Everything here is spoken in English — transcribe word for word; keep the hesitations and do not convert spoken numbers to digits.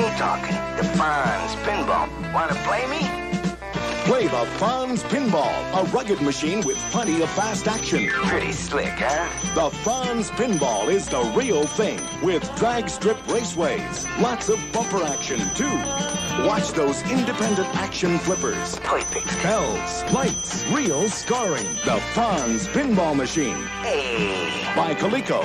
me talking. The Fonz Pinball. Wanna play me? Play the Fonz Pinball, a rugged machine with plenty of fast action. Pretty slick, huh? The Fonz Pinball is the real thing, with drag strip raceways. Lots of bumper action, too. Watch those independent action flippers. Perfect. Bells, lights, real scoring. The Fonz Pinball Machine. Hey. By Coleco.